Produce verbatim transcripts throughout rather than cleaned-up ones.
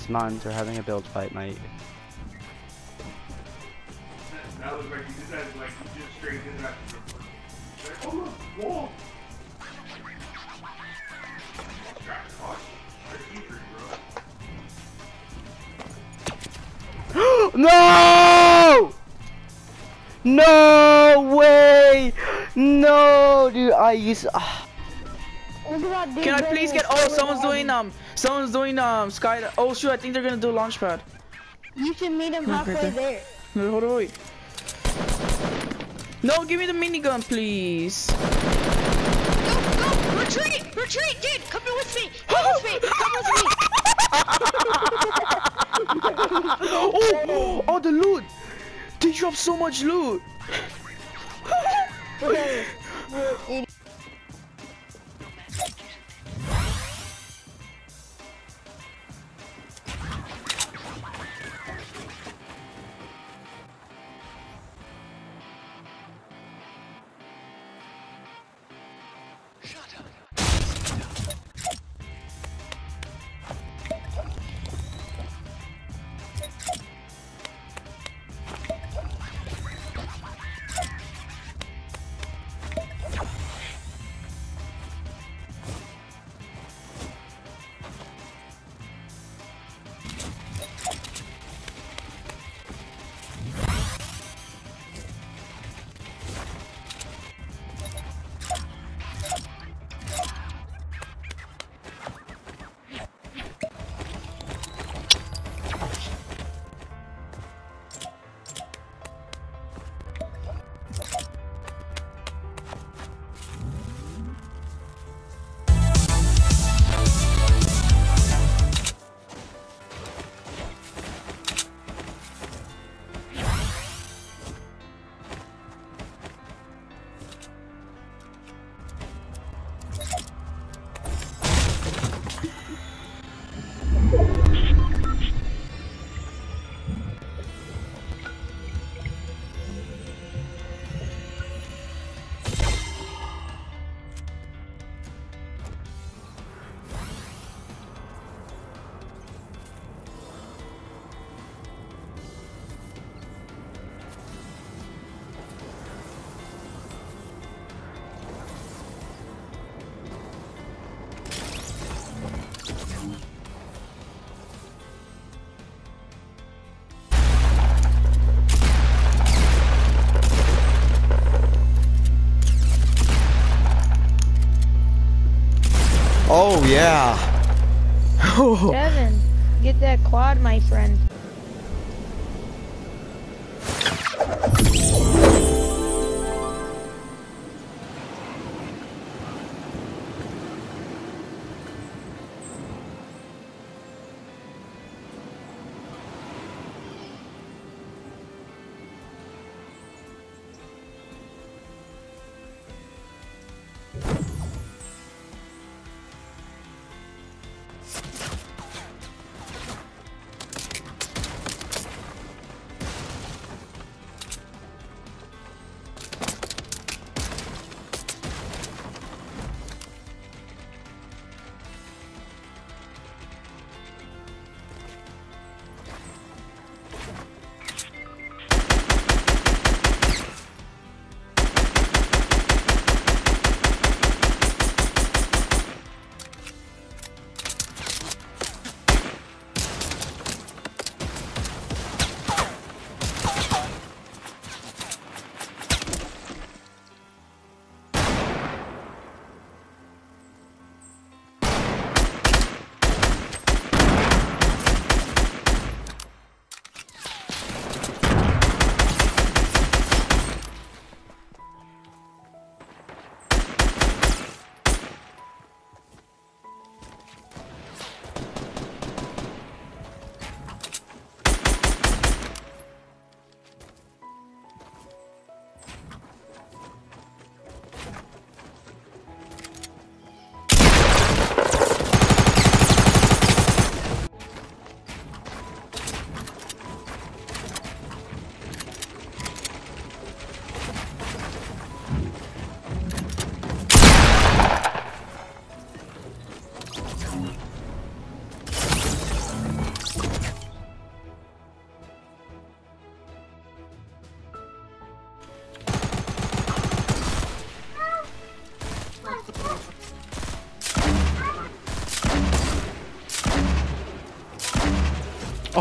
his mons are having a build fight, mate. That was like, you said, like, you just straight did that. Like, oh, look, whoa! No! No way! No, dude, I used to, uh... Can I please get? Oh, someone's doing um, someone's doing um, sky. Oh shoot, I think they're gonna do a launch pad. You should meet him halfway right there. there. No, hold on, wait. No, give me the minigun, please. Go, go, retreat, retreat, dude. Come in with me. Come with me. Come with me. oh, oh, oh, the loot. They dropped so much loot. Okay. Oh yeah. Devin, get that quad, my friend.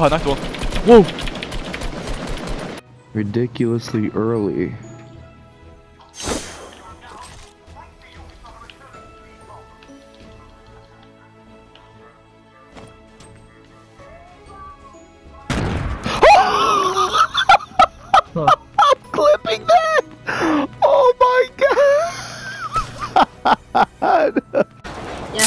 Oh, nice one. Whoa! Ridiculously early. Huh. I'm clipping that! Oh my god! Yeah.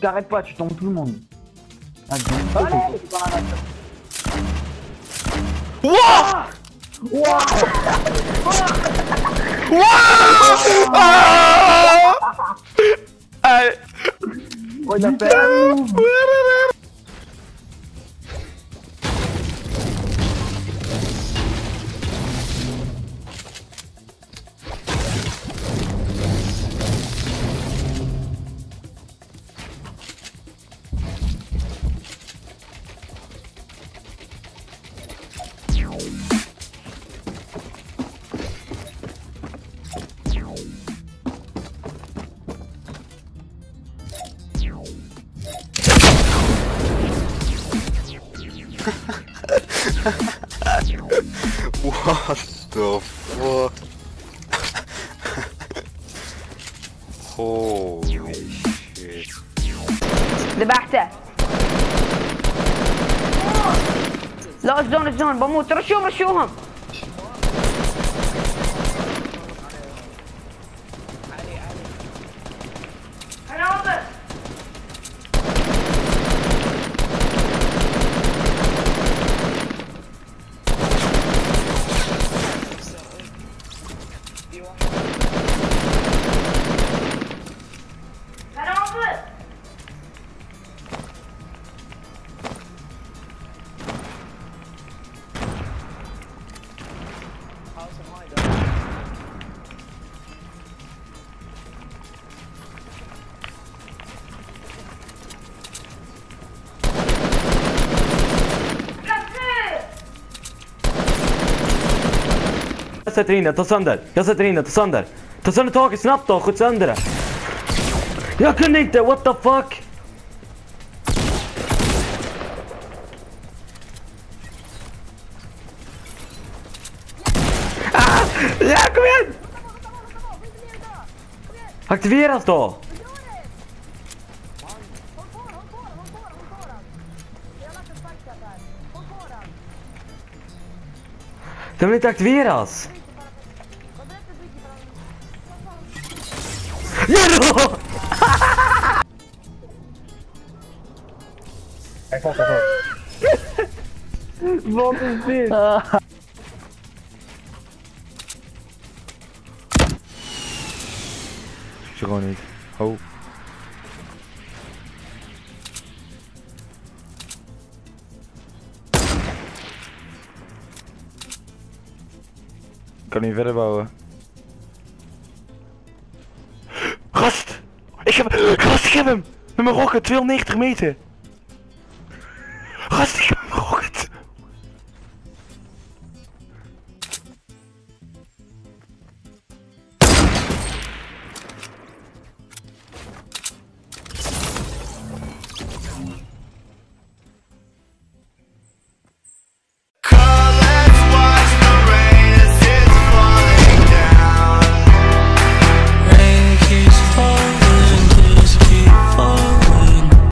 T'arrêtes pas, tu tombes tout le monde. Ah, allez, c'est pas mal. Wouah! Wouah! Wouah! Ah! Allez! On a fait un move. What the fuck? Holy shit. ذبحته. لا الزون الزون بموت. رشوهم رشوهم. Ta Trina, ta sönder! Jag sätter in den, ta sönder! Ta sönder taget snabbt då, skjut sönder det! Jag kunde inte, what the fuck! Ah! Ja, kom igen! Aktiveras då! Den vill inte aktiveras! Jag får ta på. Vad precis. Sjön ut. Ho. Kan niet verder bouwen. Gast! Ik heb hem! Gast, ik heb hem! Met mijn rocket, tweehonderdnegentig meter!